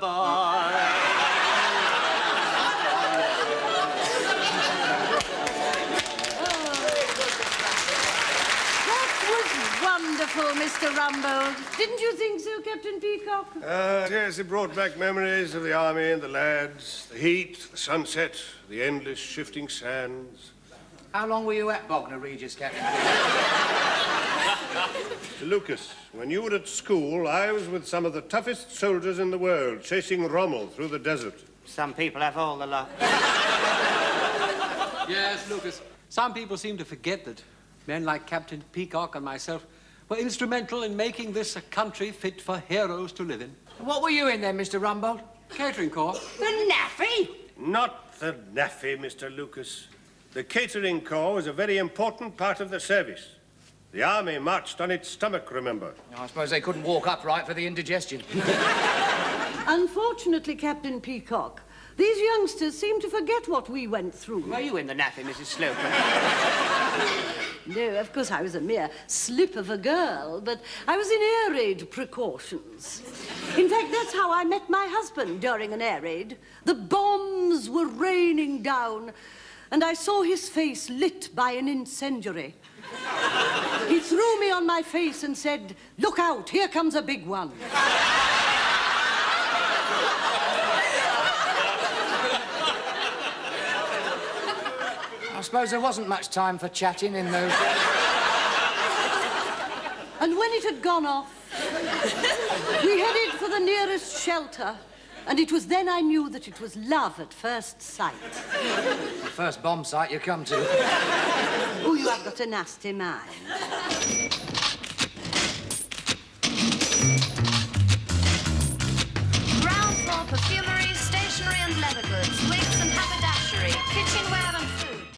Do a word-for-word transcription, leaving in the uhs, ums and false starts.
goodbye. Wonderful, Mister Rumbold. Didn't you think so, Captain Peacock? Uh, yes, it brought back memories of the army and the lads, the heat, the sunset, the endless shifting sands. How long were you at Bognor Regis, Captain Peacock? Lucas, when you were at school, I was with some of the toughest soldiers in the world, chasing Rommel through the desert. Some people have all the luck. Yes, Lucas. Some people seem to forget that men like Captain Peacock and myself were instrumental in making this a country fit for heroes to live in. What were you in then, Mister Rumbold? Catering Corps. The Naffy? Not the Naffy, Mister Lucas. The Catering Corps was a very important part of the service. The army marched on its stomach, remember. I suppose they couldn't walk upright for the indigestion. Unfortunately, Captain Peacock, these youngsters seem to forget what we went through. Were you in the Naffy, Missus Sloper? No, of course, I was a mere slip of a girl, but I was in air raid precautions. In fact, that's how I met my husband during an air raid. The bombs were raining down, and I saw his face lit by an incendiary. He threw me on my face and said, "Look out, here comes a big one." I suppose there wasn't much time for chatting in those days. And when it had gone off, we headed for the nearest shelter, and it was then I knew that it was love at first sight. The first bomb site you come to. Oh, you have got a nasty mind.